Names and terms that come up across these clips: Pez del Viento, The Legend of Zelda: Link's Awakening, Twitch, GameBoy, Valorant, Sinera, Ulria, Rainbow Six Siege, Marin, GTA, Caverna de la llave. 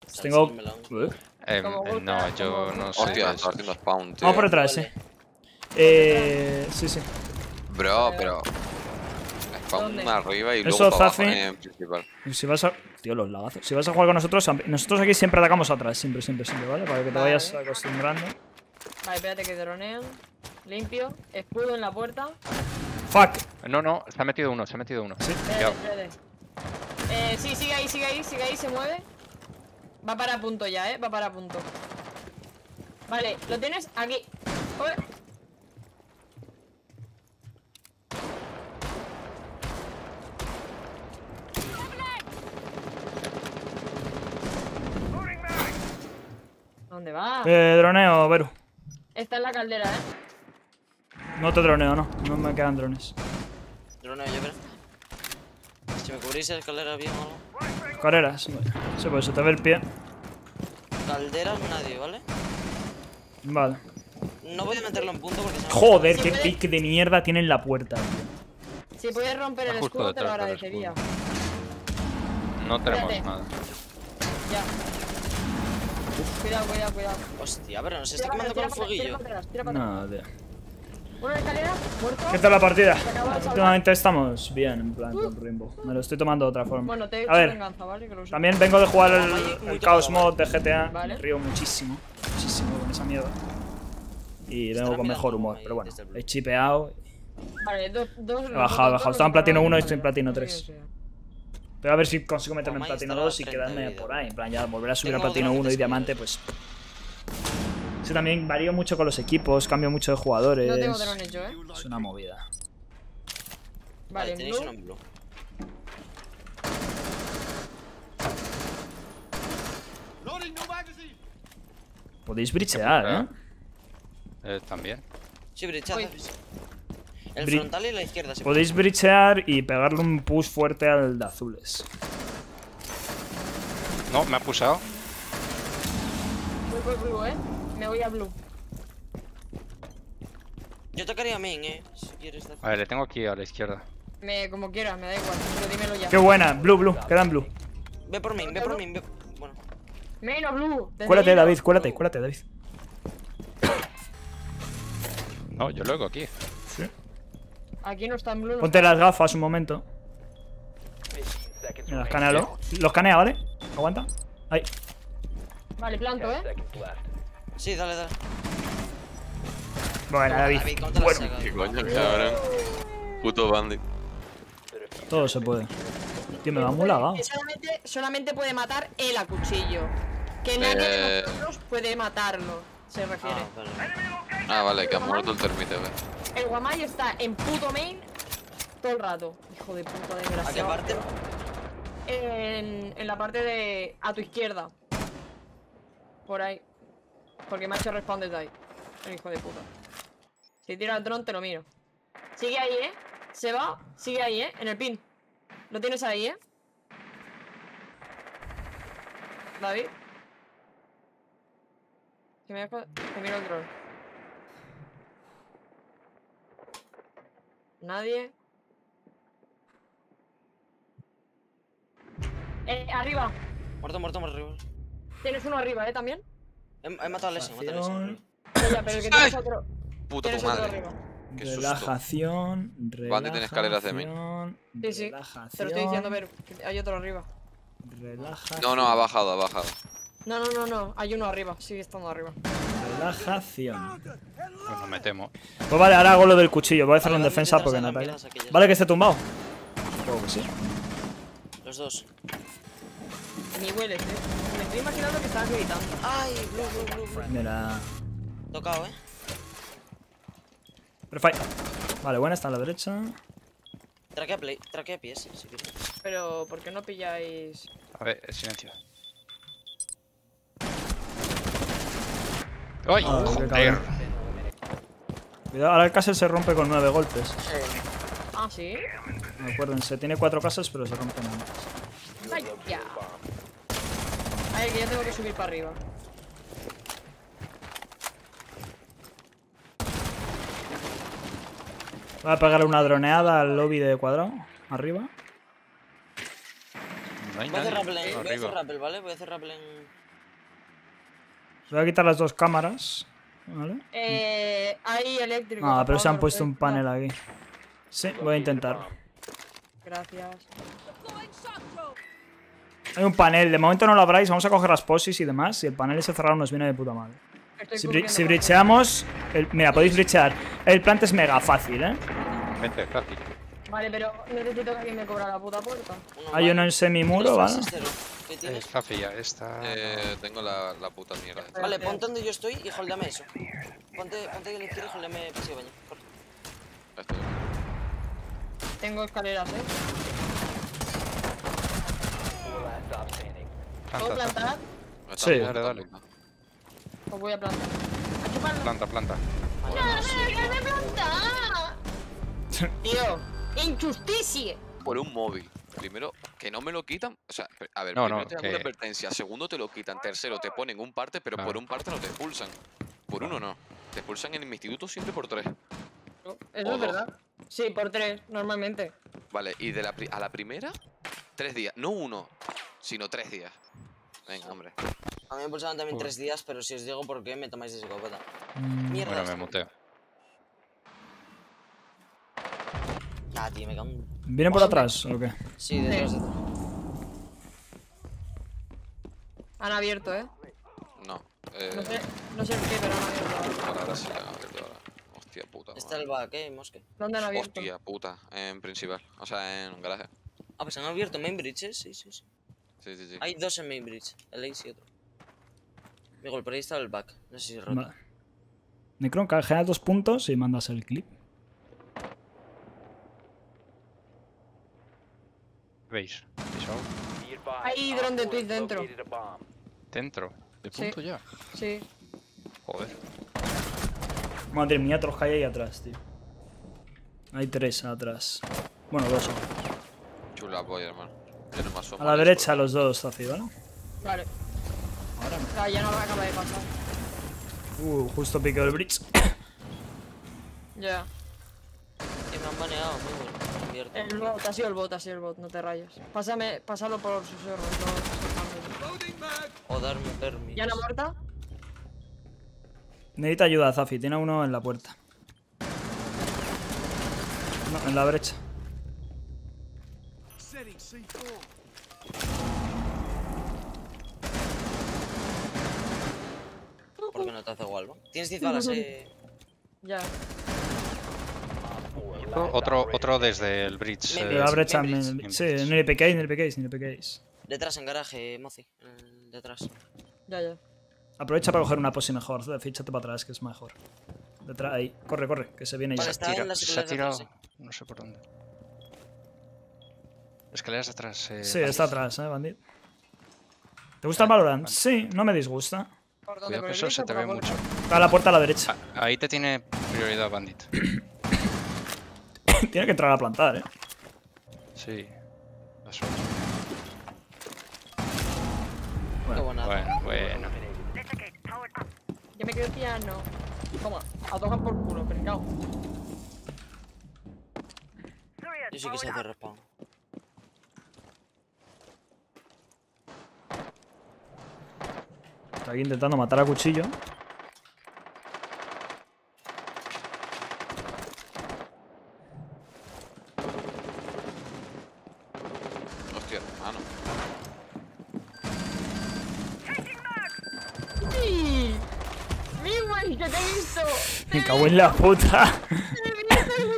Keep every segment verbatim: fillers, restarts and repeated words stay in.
Pues tengo... Eh, no, yo no sé. Hostia, está haciendo spawn, tío. Vamos por detrás, sí. Eh... Sí, sí. Bro, pero... Spawn arriba y luego eso, para abajo, eh, principal. Si vas a... Tío, los lagazos. Si vas a jugar con nosotros... Nosotros aquí siempre atacamos atrás. Siempre, siempre, siempre, ¿vale? Para que te vale. vayas acostumbrando. Vale, espérate que dronean. Limpio. Escudo en la puerta. Fuck. No, no. Se ha metido uno, se ha metido uno. Sí. Espérate, espérate. Eh, sí, sigue ahí, sigue ahí, sigue ahí, se mueve. Va para punto ya, eh, va para punto. Vale, lo tienes aquí. Joder. ¿Dónde va? Eh, droneo, Beru. Está en la caldera, eh. No te droneo, no, no me quedan drones. Droneo yo, pero... Si me cubrís la escalera bien o algo. Carreras, bueno. Sí, pues se te ve el pie. Calderas nadie, ¿vale? Vale. No voy a meterlo en punto porque se me... Joder, qué pick de mierda tiene en la puerta. Si puedes romper el escudo te lo agradecería. No tenemos nada. Ya. Cuidado, cuidado, cuidado. Hostia, pero nos está quemando con el fueguillo. No, tío. Una escalera, muerto. ¿Qué tal la partida? Últimamente estamos bien, en plan, con Rainbow. Me lo estoy tomando de otra forma. Bueno, te he hecho a ver, venganza, ¿vale? Que lo también vengo de jugar el, el Chaos Mod de G T A. ¿Vale? Me río muchísimo, muchísimo con esa mierda. Y vengo con mejor humor, pero bueno. He chipeado. Vale, dos, dos, he bajado, he bajado. Estaba en platino uno y estoy en platino tres. Pero a ver si consigo meterme en platino dos y quedarme por ahí. En plan, ya volver a subir a platino uno y diamante, pues... Yo también varío mucho con los equipos, cambio mucho de jugadores. No tengo drones yo, eh. Es una movida. Vale, vale, tenéis uno en blue. Podéis brichear, eh. eh también. Sí, brichad. El Bri frontal y la izquierda. Se podéis puede. brichear y pegarle un push fuerte al de azules. No, me ha pusado. Voy por blue, eh. Me voy a blue. Yo tocaría a main, eh. Si quieres. A ver, le tengo aquí a la izquierda. Me, como quieras, me da igual, pero dímelo ya. Qué buena, blue, blue, queda en blue. Ve por main, ve por main, ve. Bueno. Main o blue. Cuélate, David, cuélate, cuélate, David. No, yo luego aquí. Sí. Aquí no está en blue. Ponte las gafas un momento. Me las canealo. Los canea, ¿vale? Aguanta. Ahí. Vale, planto, eh. Sí, dale, dale. Bueno, David. David bueno, saca, qué coño, cabrón. Puto bandit. Todo se puede. Tío, me va muy lagado. Solamente, solamente puede matar él a cuchillo. Que nadie eh... de nosotros puede matarlo, se refiere. Ah, vale, ah, vale que ha muerto el termite, ve. El guamay está en puto main todo el rato. Hijo de puta, desgraciado. ¿A qué parte? En, en la parte de... a tu izquierda. Por ahí. Porque me ha hecho respawn desde ahí. El hijo de puta. Si tira el dron te lo miro. Sigue ahí, eh. Se va. Sigue ahí, eh. En el pin. Lo tienes ahí, eh. David. Que me dejo... Te miro el dron. Nadie. Eh, arriba. Muerto, muerto, muerto arriba. Tienes uno arriba, eh, también. He matado a Lessie, he matado a Lessie. Pero que tienes otro. Puta tu madre. Qué susto. Relajación, relajación. Van a tener escaleras de main. Sí, sí. Te lo estoy diciendo, pero hay otro arriba. Relajación. No, no, ha bajado, ha bajado. No, no, no, no. Hay uno arriba, sigue estando arriba. Relajación. Pues nos metemos. Pues vale, ahora hago lo del cuchillo. Voy a hacerlo en defensa porque no ataca. Vale, que esté tumbado. Creo que sí. Los dos. Ni hueles, eh. Estoy imaginando que estabas gritando. Ay, blue, blue, blue, blue. Mira. Tocado, eh. Perfecto. Vale, buena, está a la derecha. Traquea play, traquea pies, si quieres. Pero, ¿por qué no pilláis...? A ver, silencio. ¡Ay! Ah, ¡Joder! Cuidado, ahora el castle se rompe con nueve golpes. Sí. Ah, ¿sí? No, acuérdense, tiene cuatro casas, pero se rompen antes. ¡Ay, ya! A ver, que yo tengo que subir para arriba. Voy a pegarle una droneada al lobby de cuadrado. Arriba. No hay voy, nadie. A hacer rappel, voy a hacer rappel, ¿vale? Voy a hacer rappel en... Voy a quitar las dos cámaras, ¿vale? Eh, hay eléctrico. Ah, pero se han puesto un panel aquí. Sí, voy a intentar. Gracias. Hay un panel, de momento no lo abráis, vamos a coger las posis y demás. Y el panel ese cerrado nos viene de puta madre. Si, bri si bricheamos... El, mira, podéis brichear. El plant es mega fácil, ¿eh? Vente, fácil. Vale, pero necesito que alguien me cobra la puta puerta. Uno, hay vale. uno en semimuro, ¿vale? Es fácil, esta... Eh, tengo la, la puta mierda. Vale, ponte donde yo estoy y holdame eso. Ponte, ponte que le quiero y holdame pasivo, baño. Estoy. Tengo escaleras, ¿eh? ¿Puedo plantar? Sí, dale, dale. Os voy a plantar. ¿A chuparlo? Planta, planta. ¡No, me planta! Tío, injusticia. Por un móvil. Primero, que no me lo quitan. O sea, a ver, no, primero no, te dan que... una advertencia. Segundo, te lo quitan. Tercero, te ponen un parte, pero claro. por un parte no te expulsan. Por uno no. Te expulsan en el instituto siempre por tres. No, eso o es dos. Verdad. Sí, por tres, normalmente. Vale, y de la pri a la primera, tres días. No uno. Sino tres días. Venga, hombre. A mí me pulsaron también Uf. tres días, pero si os digo por qué me tomáis de psicópata. Mierda. Bueno, me muteo. Ah, tío, me cago en... ¿Vienen por atrás o qué? Sí, detrás, detrás. Han abierto, ¿eh? No. Eh... No sé, no sé por qué, pero han abierto. Ahora, ahora sí, han abierto ahora. Hostia puta. Está madre. El back, ¿eh? Mosque. ¿Dónde han abierto? Hostia puta. En principal. O sea, en un garaje. Ah, pues han abierto main bridge, ¿eh? Sí, sí, sí. Sí, sí, sí. Hay dos en Mainbridge, el Ace y otro. Miguel, por ahí estaba el back. No sé si es roto. Necron, canjea dos puntos y mandas el clip. ¿Veis? Hay dron de Twitch dentro. ¿Dentro? ¿De punto sí. ya? Sí. Joder. Madre mía, otros que hay ahí atrás, tío. Hay tres atrás. Bueno, dos. Chula, voy, hermano. A la derecha los dos, Zafi, ¿vale? Vale. Ahora me... ah, ya no me acaba de pasar. Uh, justo piqueó el bridge. Ya. Yeah. Que me han baneado, muy bueno. El bot, ha sido el bot, ha sido el bot, no te rayes. Pásame, pásalo por susurros, no... O darme permiso. ¿Ya no muerta? Necesita ayuda, Zafi, tiene uno en la puerta. No, en la brecha. ¿Por qué no te hace algo? Tienes diez balas, eh. Ya. Otro, otro desde el bridge. Eh, la brecha. En el, bridge. Sí, no le pequéis, no le pequéis, no le pequéis. Detrás, en garaje, Mozi. Detrás. Ya, ya. Aprovecha para coger una posi mejor. Fíchate para atrás, que es mejor. Detrás, ahí. Corre, corre, que se viene ya. Se ha tirado. No sé por dónde. Escaleras atrás. Eh, sí, está atrás, eh, Bandit. ¿Te gusta el Valorant? Sí, no me disgusta. Cuidado que eso se te ve mucho. A la puerta a la derecha. Ah, ahí te tiene prioridad, Bandit. Tiene que entrar a plantar, eh. Sí. Eso. Bueno, bueno, bueno, bueno. Yo me quedo piano. Toma, a tocar por culo, percao. Yo sí que se hace respawn. Está aquí intentando matar a cuchillo. Hostia, hermano. ¡Sí! ¡Miguel, que te he visto! ¡Me cago en la puta! ¡Te he visto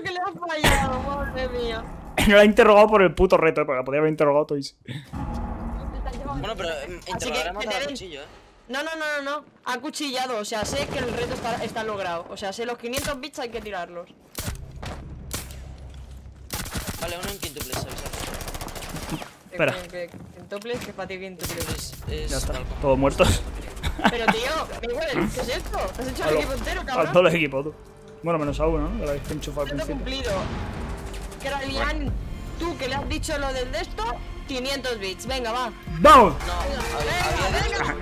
que le has fallado, madre mía! No la he interrogado por el puto reto, porque la podía haber interrogado todos. Bueno, pero interrogar a matar a cuchillo, eh. No, no, no, no, no. Ha cuchillado, o sea, sé que el reto está, está logrado. O sea, sé los quinientos bits hay que tirarlos. Vale, uno en quintuple, ¿sabes? Espera. Quintuple, que para ti quintuple. Ya está, todos muertos. Pero tío, Miguel, ¿qué es esto? ¿Has hecho el equipo entero, cabrón? A todo el equipo, tú. Bueno, menos a uno, ¿no? Ahora que enchufado al principio. Cumplido. Kralian, tú que le has dicho lo del de esto, quinientos bits. Venga, va. ¡Vamos! No, venga, venga.